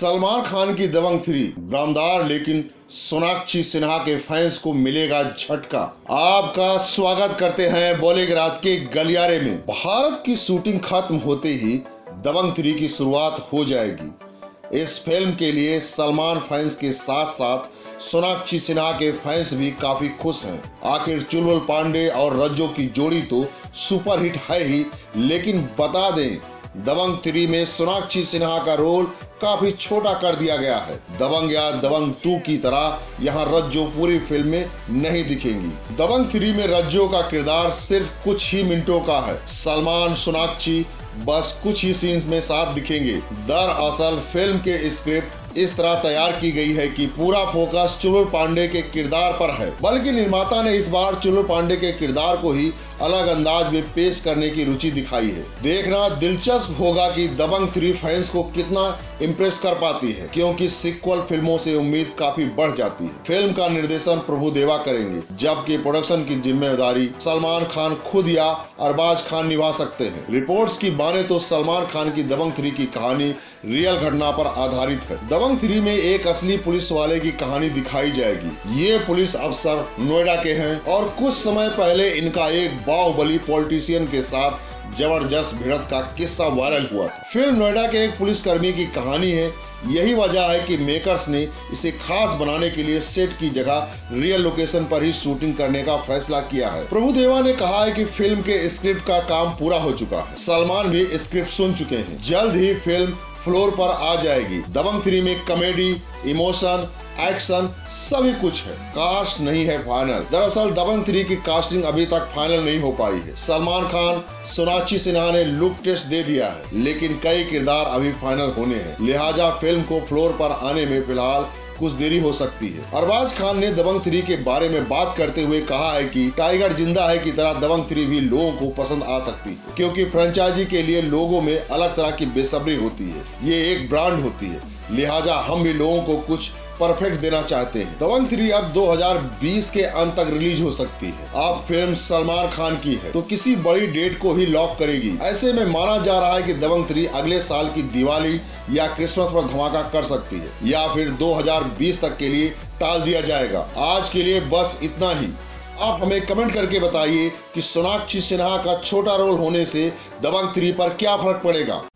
सलमान खान की दबंग थ्री दमदार, लेकिन सोनाक्षी सिन्हा के फैंस को मिलेगा झटका। आपका स्वागत करते हैं बॉलीवुड के गलियारे में। भारत की शूटिंग खत्म होते ही दबंग थ्री की शुरुआत हो जाएगी। इस फिल्म के लिए सलमान फैंस के साथ साथ सोनाक्षी सिन्हा के फैंस भी काफी खुश हैं। आखिर चुलबुल पांडे और रज्जो की जोड़ी तो सुपरहिट है ही, लेकिन बता दें दबंग थ्री में सोनाक्षी सिन्हा का रोल काफी छोटा कर दिया गया है। दबंग या दबंग 2 की तरह यहाँ रज्जो पूरी फिल्म में नहीं दिखेंगी। दबंग 3 में रज्जो का किरदार सिर्फ कुछ ही मिनटों का है। सलमान सोनाक्षी बस कुछ ही सीन्स में साथ दिखेंगे। दरअसल फिल्म के स्क्रिप्ट इस तरह तैयार की गई है कि पूरा फोकस चुलबुल पांडे के किरदार पर है, बल्कि निर्माता ने इस बार चुलबुल पांडे के किरदार को ही अलग अंदाज में पेश करने की रुचि दिखाई है। देखना दिलचस्प होगा कि दबंग 3 फैंस को कितना इम्प्रेस कर पाती है, क्योंकि सीक्वल फिल्मों से उम्मीद काफी बढ़ जाती है। फिल्म का निर्देशन प्रभु देवा करेंगे, जबकि प्रोडक्शन की जिम्मेदारी सलमान खान खुद या अरबाज खान निभा सकते हैं। रिपोर्ट्स की माने तो सलमान खान की दबंग 3 की कहानी रियल घटना पर आधारित है। दबंग 3 में एक असली पुलिस वाले की कहानी दिखाई जाएगी। ये पुलिस अफसर नोएडा के हैं और कुछ समय पहले इनका एक बाहुबली पॉलिटिशियन के साथ जबरदस्त भिड़ंत का किस्सा वायरल हुआ था। फिल्म नोएडा के एक पुलिसकर्मी की कहानी है। यही वजह है कि मेकर्स ने इसे खास बनाने के लिए सेट की जगह रियल लोकेशन पर ही शूटिंग करने का फैसला किया है। प्रभु देवा ने कहा है कि फिल्म के स्क्रिप्ट का काम पूरा हो चुका है। सलमान भी स्क्रिप्ट सुन चुके हैं। जल्द ही फिल्म फ्लोर पर आ जाएगी। दबंग 3 में कॉमेडी, इमोशन, एक्शन सभी कुछ है। कास्ट नहीं है फाइनल। दरअसल दबंग 3 की कास्टिंग अभी तक फाइनल नहीं हो पाई है। सलमान खान सोनाक्षी सिन्हा ने लुक टेस्ट दे दिया है, लेकिन कई किरदार अभी फाइनल होने हैं, लिहाजा फिल्म को फ्लोर पर आने में फिलहाल कुछ देरी हो सकती है। अरबाज खान ने दबंग 3 के बारे में बात करते हुए कहा है कि टाइगर जिंदा है की तरह दबंग 3 भी लोगों को पसंद आ सकती है, क्योंकि फ्रेंचाइजी के लिए लोगों में अलग तरह की बेसब्री होती है। ये एक ब्रांड होती है, लिहाजा हम भी लोगों को कुछ परफेक्ट देना चाहते हैं। दबंग 3 अब 2020 के अंत तक रिलीज हो सकती है। अब फिल्म सलमान खान की है तो किसी बड़ी डेट को ही लॉक करेगी। ऐसे में माना जा रहा है कि दबंग 3 अगले साल की दिवाली या क्रिसमस पर धमाका कर सकती है, या फिर 2020 तक के लिए टाल दिया जाएगा। आज के लिए बस इतना ही। आप हमें कमेंट करके बताइए कि सोनाक्षी सिन्हा का छोटा रोल होने से दबंग 3 पर क्या फर्क पड़ेगा।